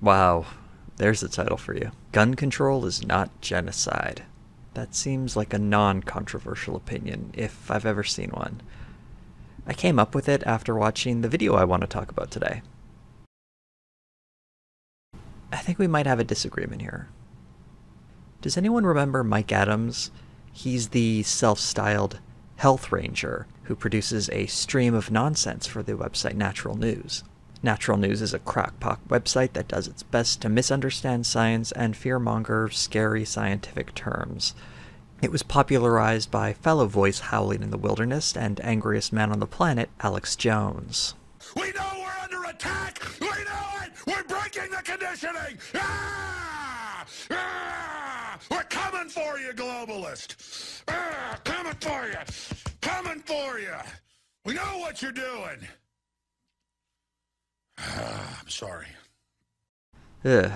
Wow, there's the title for you. Gun control is not genocide. That seems like a non-controversial opinion, if I've ever seen one. I came up with it after watching the video I want to talk about today. I think we might have a disagreement here. Does anyone remember Mike Adams? He's the self-styled health ranger who produces a stream of nonsense for the website Natural News. Natural News is a crackpot website that does its best to misunderstand science and fearmonger scary scientific terms. It was popularized by fellow voice howling in the wilderness and angriest man on the planet, Alex Jones. We know we're under attack! We know it! We're breaking the conditioning! Ah! Ah! We're coming for you, globalist! Ah! Coming for you! Coming for you! We know what you're doing! I'm sorry. Ugh.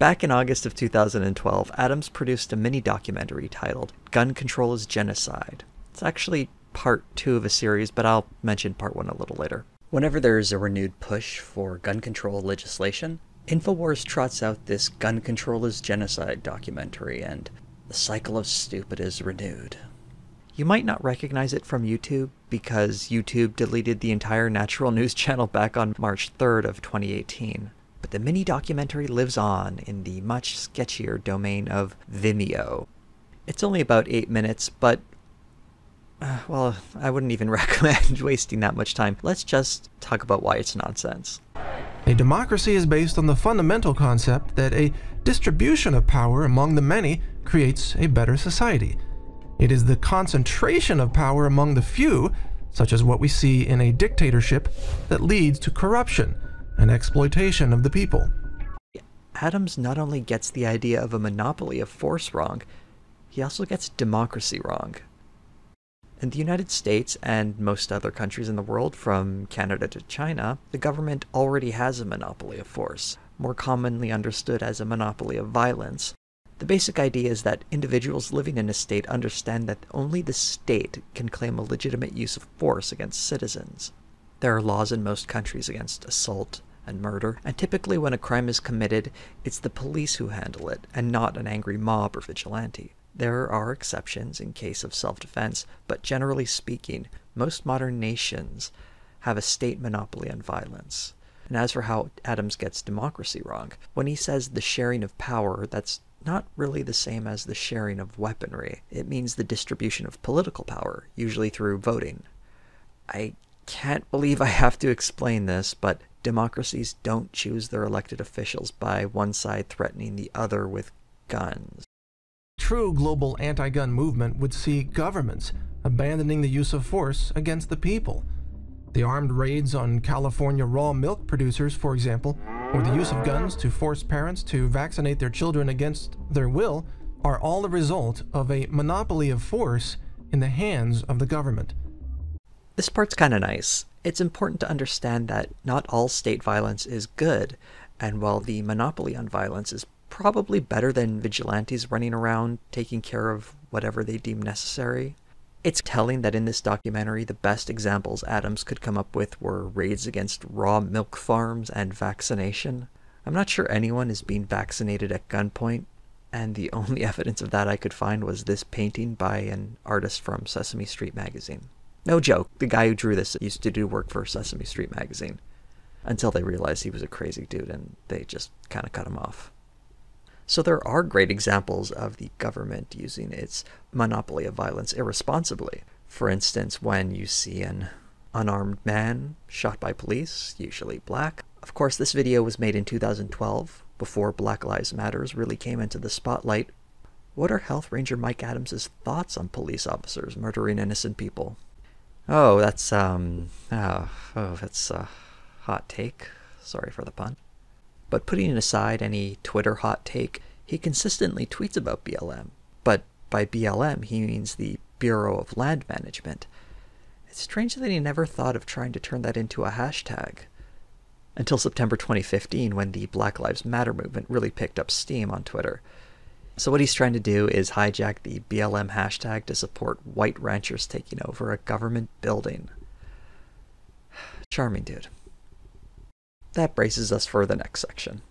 Back in August of 2012, Adams produced a mini-documentary titled Gun Control is Genocide. It's actually part 2 of a series, but I'll mention part 1 a little later. Whenever there is a renewed push for gun control legislation, Infowars trots out this Gun Control is Genocide documentary, and the cycle of stupid is renewed. You might not recognize it from YouTube, because YouTube deleted the entire Natural News channel back on March 3rd of 2018. But the mini-documentary lives on in the much sketchier domain of Vimeo. It's only about 8 minutes, but, well, I wouldn't even recommend wasting that much time. Let's just talk about why it's nonsense. A democracy is based on the fundamental concept that a distribution of power among the many creates a better society. It is the concentration of power among the few, such as what we see in a dictatorship, that leads to corruption and exploitation of the people. Adams not only gets the idea of a monopoly of force wrong, he also gets democracy wrong. In the United States and most other countries in the world, from Canada to China, the government already has a monopoly of force, more commonly understood as a monopoly of violence. The basic idea is that individuals living in a state understand that only the state can claim a legitimate use of force against citizens. There are laws in most countries against assault and murder, and typically when a crime is committed, it's the police who handle it, and not an angry mob or vigilante. There are exceptions in case of self-defense, but generally speaking, most modern nations have a state monopoly on violence. And as for how Adams gets democracy wrong, when he says the sharing of power, that's not really the same as the sharing of weaponry. It means the distribution of political power, usually through voting. I can't believe I have to explain this, but democracies don't choose their elected officials by one side threatening the other with guns. True global anti-gun movement would see governments abandoning the use of force against the people. The armed raids on California raw milk producers, for example, or the use of guns to force parents to vaccinate their children against their will, are all the result of a monopoly of force in the hands of the government. This part's kind of nice. It's important to understand that not all state violence is good, and while the monopoly on violence is probably better than vigilantes running around taking care of whatever they deem necessary, it's telling that in this documentary, the best examples Adams could come up with were raids against raw milk farms and vaccination. I'm not sure anyone is being vaccinated at gunpoint, and the only evidence of that I could find was this painting by an artist from Sesame Street magazine. No joke, the guy who drew this used to do work for Sesame Street magazine, until they realized he was a crazy dude and they just kind of cut him off. So there are great examples of the government using its monopoly of violence irresponsibly. For instance, when you see an unarmed man shot by police, usually black. Of course, this video was made in 2012, before Black Lives Matter really came into the spotlight. What are Health Ranger Mike Adams' thoughts on police officers murdering innocent people? Oh, that's, a hot take. Sorry for the pun. But putting aside any Twitter hot take, he consistently tweets about BLM. But by BLM, he means the Bureau of Land Management. It's strange that he never thought of trying to turn that into a hashtag. Until September 2015, when the Black Lives Matter movement really picked up steam on Twitter. So what he's trying to do is hijack the BLM hashtag to support white ranchers taking over a government building. Charming dude. that braces us for the next section.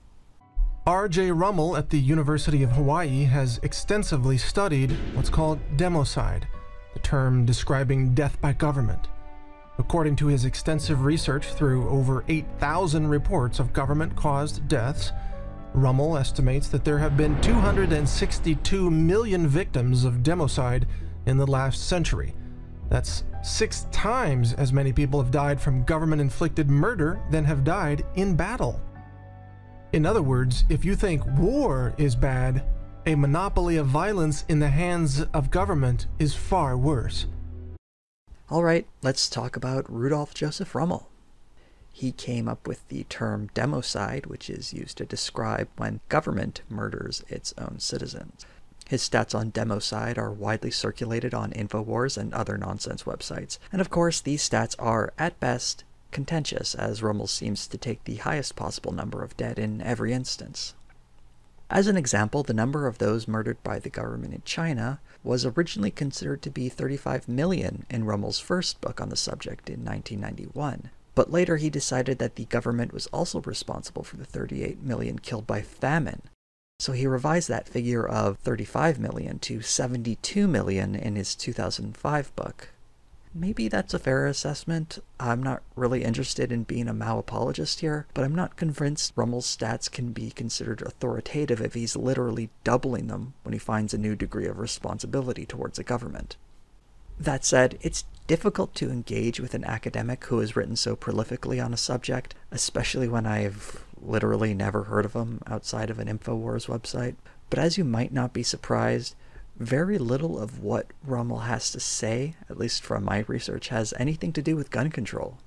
R.J. Rummel at the University of Hawaii has extensively studied what's called democide, the term describing death by government. According to his extensive research through over 8,000 reports of government-caused deaths, Rummel estimates that there have been 262 million victims of democide in the last century. That's 6 times as many people have died from government-inflicted murder than have died in battle. In other words, if you think war is bad, a monopoly of violence in the hands of government is far worse. All right, let's talk about Rudolf Joseph Rummel. He came up with the term democide, which is used to describe when government murders its own citizens. His stats on democide are widely circulated on Infowars and other nonsense websites. And of course, these stats are, at best, contentious, as Rummel seems to take the highest possible number of dead in every instance. As an example, the number of those murdered by the government in China was originally considered to be 35 million in Rummel's first book on the subject in 1991. But later he decided that the government was also responsible for the 38 million killed by famine. So he revised that figure of 35 million to 72 million in his 2005 book. Maybe that's a fair assessment. I'm not really interested in being a Mao apologist here, but I'm not convinced Rummel's stats can be considered authoritative if he's literally doubling them when he finds a new degree of responsibility towards the government. That said, it's difficult to engage with an academic who has written so prolifically on a subject, especially when I've literally never heard of him outside of an Infowars website. But as you might not be surprised, very little of what Rummel has to say, at least from my research, has anything to do with gun control.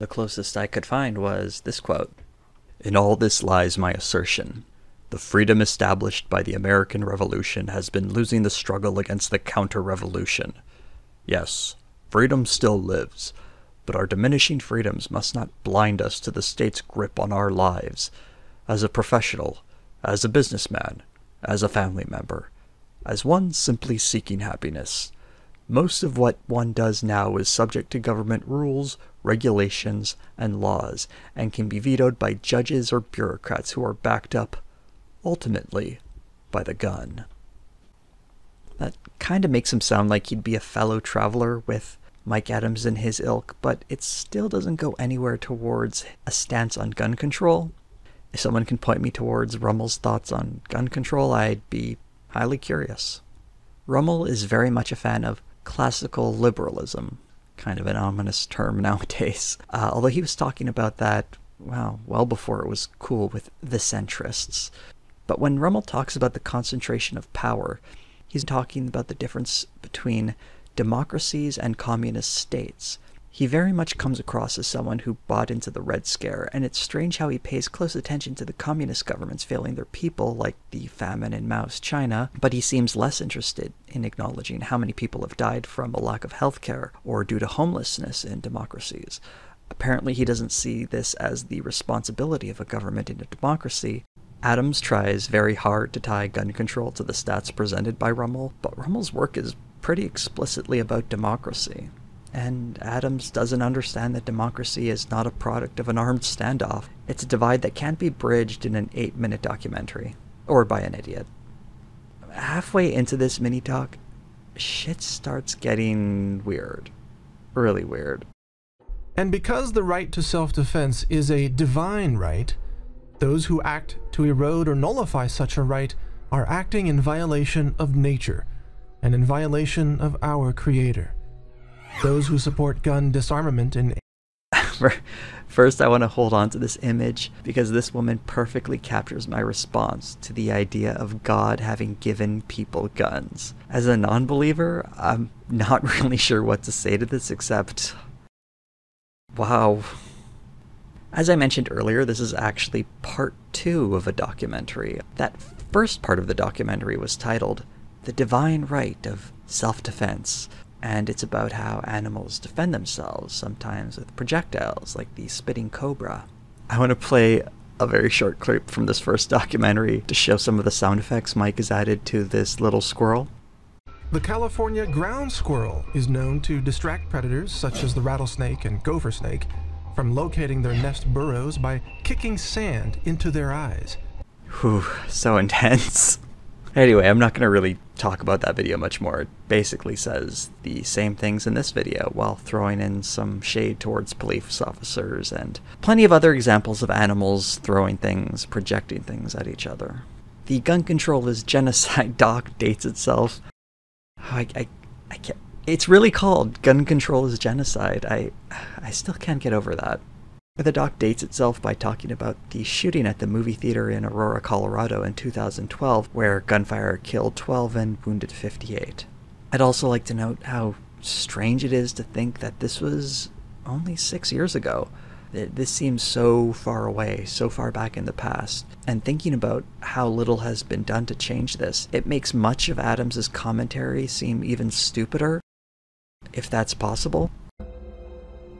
The closest I could find was this quote, "In all this lies my assertion. The freedom established by the American Revolution has been losing the struggle against the counter-revolution. Yes, freedom still lives, but our diminishing freedoms must not blind us to the state's grip on our lives. As a professional, as a businessman, as a family member, as one simply seeking happiness, most of what one does now is subject to government rules, regulations, and laws, and can be vetoed by judges or bureaucrats who are backed up, ultimately, by the gun." That kind of makes him sound like he'd be a fellow traveler with Mike Adams and his ilk, but it still doesn't go anywhere towards a stance on gun control. If someone can point me towards Rummel's thoughts on gun control, I'd be highly curious. Rummel is very much a fan of classical liberalism, kind of an ominous term nowadays, although he was talking about that, well before it was cool with the centrists. But when Rummel talks about the concentration of power, he's talking about the difference between democracies and communist states. He very much comes across as someone who bought into the Red Scare, and it's strange how he pays close attention to the communist governments failing their people, like the famine in Mao's China, but he seems less interested in acknowledging how many people have died from a lack of healthcare or due to homelessness in democracies. Apparently he doesn't see this as the responsibility of a government in a democracy. Adams tries very hard to tie gun control to the stats presented by Rummel, but Rummel's work is pretty explicitly about democracy. And Adams doesn't understand that democracy is not a product of an armed standoff. It's a divide that can't be bridged in an 8-minute documentary, or by an idiot. Halfway into this mini-talk, shit starts getting weird. Really weird. And because the right to self-defense is a divine right, those who act to erode or nullify such a right are acting in violation of nature and in violation of our Creator. Those who support gun disarmament and... First, I want to hold on to this image because this woman perfectly captures my response to the idea of God having given people guns. As a non-believer, I'm not really sure what to say to this except... wow. As I mentioned earlier, this is actually part 2 of a documentary. That first part of the documentary was titled The Divine Right of Self-Defense, and it's about how animals defend themselves, sometimes with projectiles, like the spitting cobra. I want to play a very short clip from this first documentary to show some of the sound effects Mike has added to this little squirrel. The California ground squirrel is known to distract predators such as the rattlesnake and gopher snake from locating their nest burrows by kicking sand into their eyes. Whew, so intense. Anyway, I'm not going to really talk about that video much more. It basically says the same things in this video while throwing in some shade towards police officers and plenty of other examples of animals throwing things, projecting things at each other. The gun control is genocide doc dates itself. I can't. It's really called Gun Control is Genocide. I still can't get over that. The doc dates itself by talking about the shooting at the movie theater in Aurora, Colorado in 2012, where gunfire killed 12 and wounded 58. I'd also like to note how strange it is to think that this was only 6 years ago. This seems so far away, so far back in the past, and thinking about how little has been done to change this, it makes much of Adams's commentary seem even stupider, if that's possible.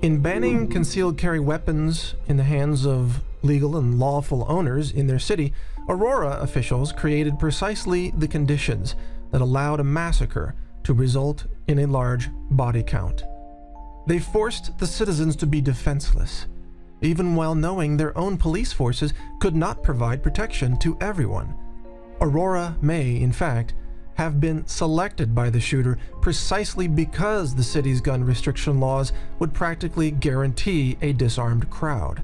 In banning concealed carry weapons in the hands of legal and lawful owners in their city, Aurora officials created precisely the conditions that allowed a massacre to result in a large body count. They forced the citizens to be defenseless, even while knowing their own police forces could not provide protection to everyone. Aurora may, in fact, have been selected by the shooter precisely because the city's gun restriction laws would practically guarantee a disarmed crowd.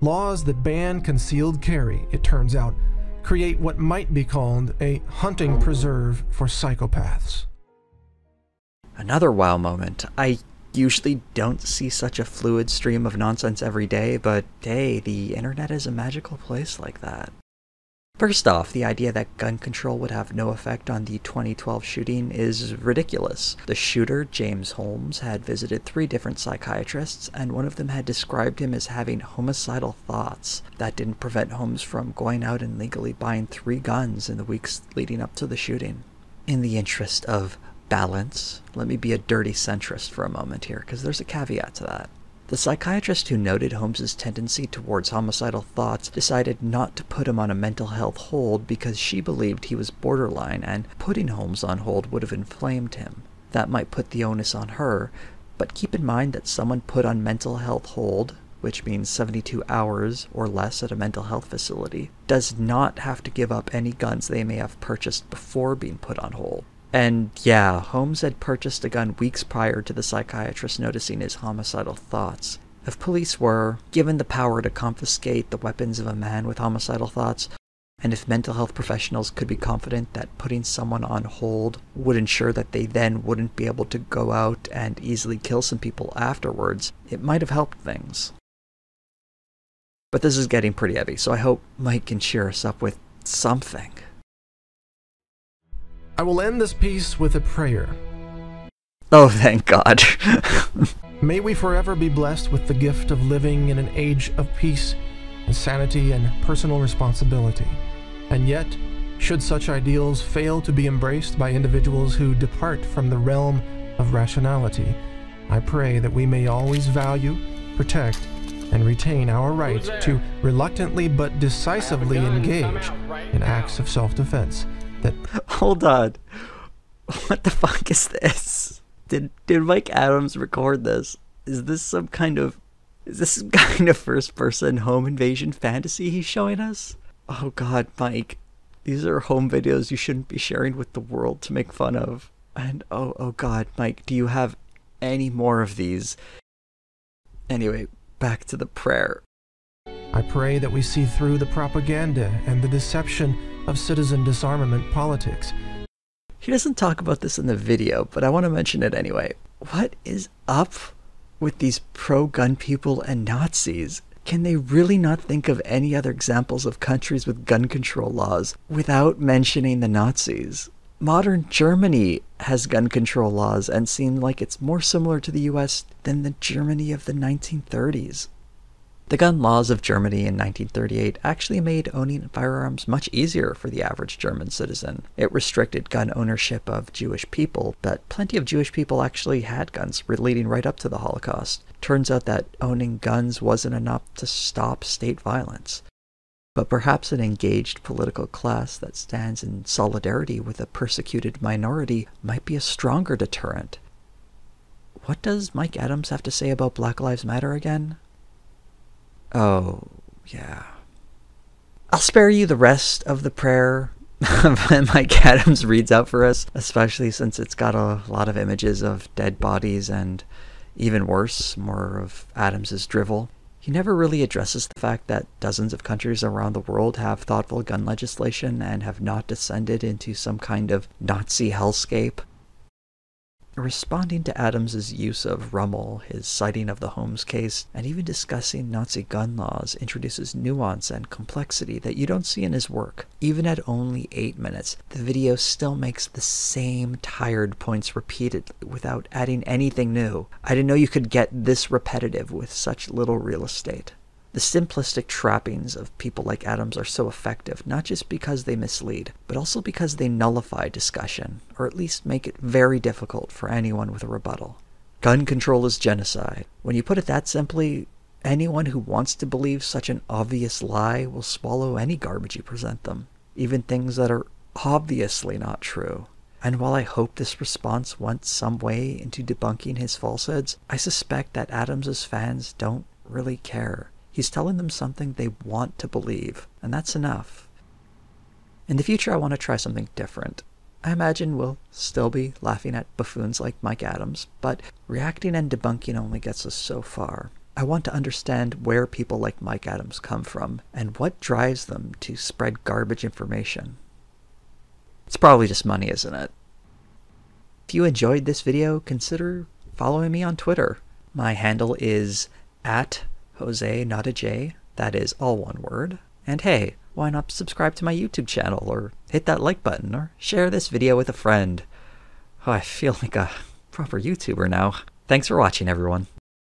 Laws that ban concealed carry, it turns out, create what might be called a hunting preserve for psychopaths. Another wow moment. I usually don't see such a fluid stream of nonsense every day, but hey, the internet is a magical place like that. First off, the idea that gun control would have no effect on the 2012 shooting is ridiculous. The shooter, James Holmes, had visited 3 different psychiatrists, and one of them had described him as having homicidal thoughts. That didn't prevent Holmes from going out and legally buying 3 guns in the weeks leading up to the shooting. In the interest of balance, let me be a dirty centrist for a moment here, because there's a caveat to that. The psychiatrist who noted Holmes's tendency towards homicidal thoughts decided not to put him on a mental health hold because she believed he was borderline, and putting Holmes on hold would have inflamed him. That might put the onus on her, but keep in mind that someone put on mental health hold, which means 72 hours or less at a mental health facility, does not have to give up any guns they may have purchased before being put on hold. And yeah, Holmes had purchased a gun weeks prior to the psychiatrist noticing his homicidal thoughts. If police were given the power to confiscate the weapons of a man with homicidal thoughts, and if mental health professionals could be confident that putting someone on hold would ensure that they then wouldn't be able to go out and easily kill some people afterwards, it might have helped things. But this is getting pretty heavy, so I hope Mike can cheer us up with something. I will end this piece with a prayer. Oh, thank God. May we forever be blessed with the gift of living in an age of peace and sanity and personal responsibility. And yet, should such ideals fail to be embraced by individuals who depart from the realm of rationality, I pray that we may always value, protect, and retain our right to reluctantly but decisively engage in acts of self-defense. Hold on. What the fuck is this? Did Mike Adams record this? Is this some kind of first person home invasion fantasy he's showing us? Oh God, Mike. These are home videos you shouldn't be sharing with the world to make fun of. And oh God, Mike, do you have any more of these? Anyway, back to the prayer. I pray that we see through the propaganda and the deception of citizen disarmament politics. He doesn't talk about this in the video, but I want to mention it anyway. What is up with these pro-gun people and Nazis? Can they really not think of any other examples of countries with gun control laws without mentioning the Nazis? Modern Germany has gun control laws and seems like it's more similar to the US than the Germany of the 1930s. The gun laws of Germany in 1938 actually made owning firearms much easier for the average German citizen. It restricted gun ownership of Jewish people, but plenty of Jewish people actually had guns, leading right up to the Holocaust. Turns out that owning guns wasn't enough to stop state violence. But perhaps an engaged political class that stands in solidarity with a persecuted minority might be a stronger deterrent. What does Mike Adams have to say about Black Lives Matter again? Oh, yeah. I'll spare you the rest of the prayer that Mike Adams reads out for us, especially since it's got a lot of images of dead bodies and, even worse, more of Adams's drivel. He never really addresses the fact that dozens of countries around the world have thoughtful gun legislation and have not descended into some kind of Nazi hellscape. Responding to Adams's use of Rummel, his citing of the Holmes case, and even discussing Nazi gun laws introduces nuance and complexity that you don't see in his work. Even at only 8 minutes, the video still makes the same tired points repeatedly without adding anything new. I didn't know you could get this repetitive with such little real estate. The simplistic trappings of people like Adams are so effective, not just because they mislead, but also because they nullify discussion, or at least make it very difficult for anyone with a rebuttal. Gun control is genocide. When you put it that simply, anyone who wants to believe such an obvious lie will swallow any garbage you present them, even things that are obviously not true. And while I hope this response went some way into debunking his falsehoods, I suspect that Adams's fans don't really care. He's telling them something they want to believe, and that's enough. In the future, I want to try something different. I imagine we'll still be laughing at buffoons like Mike Adams, but reacting and debunking only gets us so far. I want to understand where people like Mike Adams come from, and what drives them to spread garbage information. It's probably just money, isn't it? If you enjoyed this video, consider following me on Twitter. My handle is @Jose, not a J, that is all one word. And hey, why not subscribe to my YouTube channel, or hit that like button, or share this video with a friend. Oh, I feel like a proper YouTuber now. Thanks for watching, everyone.